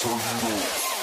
Turn it off.